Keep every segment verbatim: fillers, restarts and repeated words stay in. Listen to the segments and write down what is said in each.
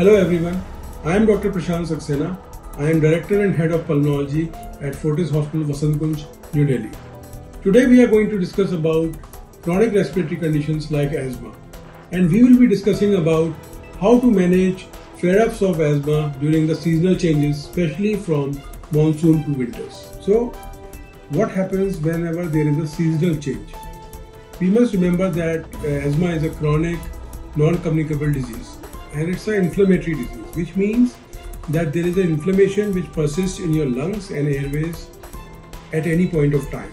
Hello everyone, I am Doctor Prashant Saxena. I am Director and Head of Pulmonology at Fortis Hospital, Vasant Kunj, New Delhi. Today we are going to discuss about chronic respiratory conditions like asthma, and we will be discussing about how to manage flare-ups of asthma during the seasonal changes, especially from monsoon to winters. So what happens whenever there is a seasonal change? We must remember that asthma is a chronic, non-communicable disease, and it's an inflammatory disease, which means that there is an inflammation which persists in your lungs and airways at any point of time.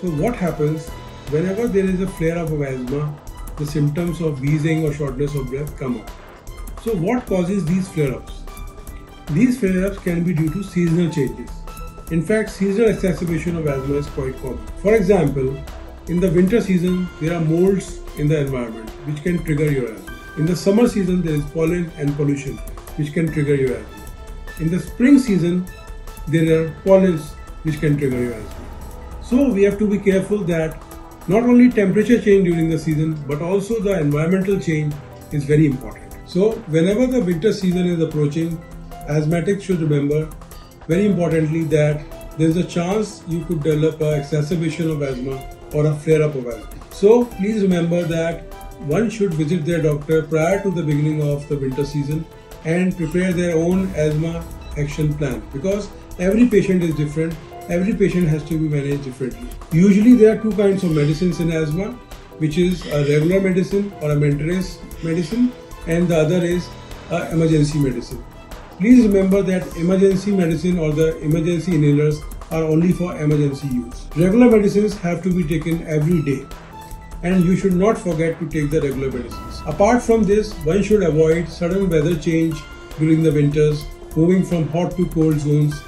So what happens whenever there is a flare-up of asthma? The symptoms of wheezing or shortness of breath come up. So what causes these flare-ups? These flare-ups can be due to seasonal changes. In fact, seasonal exacerbation of asthma is quite common. For example, in the winter season, there are molds in the environment which can trigger your asthma. In the summer season, there is pollen and pollution which can trigger your asthma. In the spring season, there are pollens which can trigger your asthma. So we have to be careful that not only temperature change during the season, but also the environmental change is very important. So whenever the winter season is approaching, asthmatics should remember very importantly that there is a chance you could develop an exacerbation of asthma or a flare-up of asthma. So please remember that one should visit their doctor prior to the beginning of the winter season and prepare their own asthma action plan, because every patient is different, every patient has to be managed differently. Usually there are two kinds of medicines in asthma, which is a regular medicine or a maintenance medicine, and the other is an emergency medicine. Please remember that emergency medicine or the emergency inhalers are only for emergency use. Regular medicines have to be taken every day, and you should not forget to take the regular medicines. Apart from this, one should avoid sudden weather change during the winters, moving from hot to cold zones,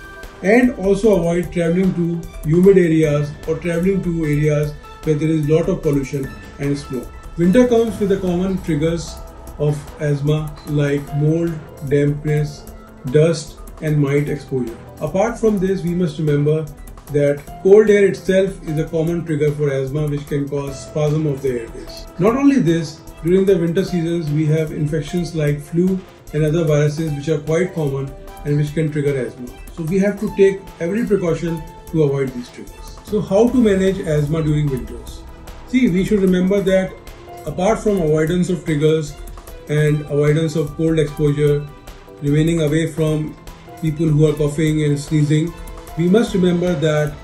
and also avoid traveling to humid areas or traveling to areas where there is a lot of pollution and smoke. Winter comes with the common triggers of asthma like mold, dampness, dust, and mite exposure. Apart from this, we must remember that cold air itself is a common trigger for asthma, which can cause spasm of the airways. Not only this, during the winter seasons we have infections like flu and other viruses which are quite common and which can trigger asthma. So we have to take every precaution to avoid these triggers. So how to manage asthma during winters? See, we should remember that apart from avoidance of triggers and avoidance of cold exposure, remaining away from people who are coughing and sneezing, we must remember that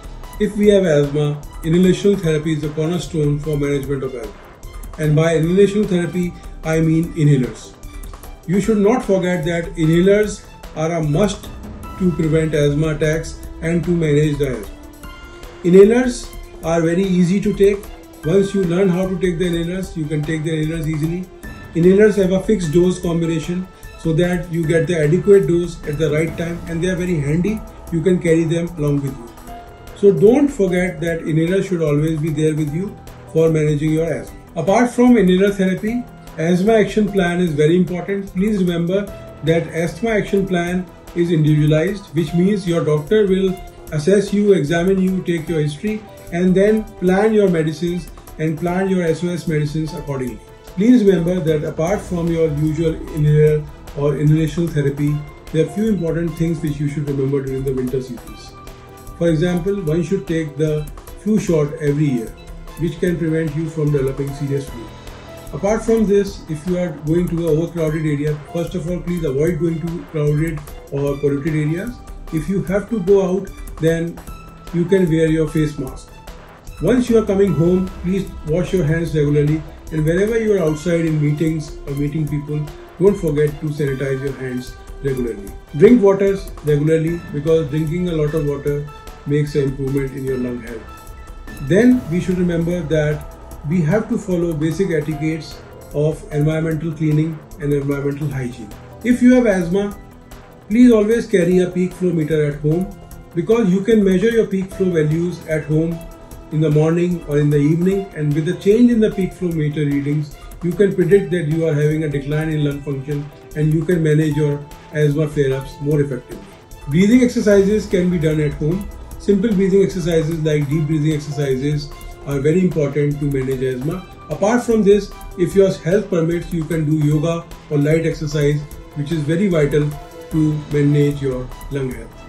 if we have asthma, inhalational therapy is the cornerstone for management of asthma. And by inhalational therapy, I mean inhalers. You should not forget that inhalers are a must to prevent asthma attacks and to manage the asthma. Inhalers are very easy to take. Once you learn how to take the inhalers, you can take the inhalers easily. Inhalers have a fixed dose combination, so that you get the adequate dose at the right time, and they are very handy. You can carry them along with you. So don't forget that inhaler should always be there with you for managing your asthma. Apart from inhaler therapy, asthma action plan is very important. Please remember that asthma action plan is individualized, which means your doctor will assess you, examine you, take your history, and then plan your medicines and plan your S O S medicines accordingly. Please remember that apart from your usual inhaler or inhalational therapy, there are few important things which you should remember during the winter seasons. For example, one should take the flu shot every year, which can prevent you from developing serious flu. Apart from this, if you are going to the overcrowded area, first of all, please avoid going to crowded or polluted areas. If you have to go out, then you can wear your face mask. Once you are coming home, please wash your hands regularly, and whenever you are outside in meetings or meeting people, don't forget to sanitize your hands regularly. Drink water regularly, because drinking a lot of water makes an improvement in your lung health. Then we should remember that we have to follow basic etiquettes of environmental cleaning and environmental hygiene. If you have asthma, please always carry a peak flow meter at home, because you can measure your peak flow values at home in the morning or in the evening, and with a change in the peak flow meter readings, you can predict that you are having a decline in lung function, and you can manage your asthma flare-ups more effectively. Breathing exercises can be done at home. Simple breathing exercises like deep breathing exercises are very important to manage asthma. Apart from this, if your health permits, you can do yoga or light exercise which is very vital to manage your lung health.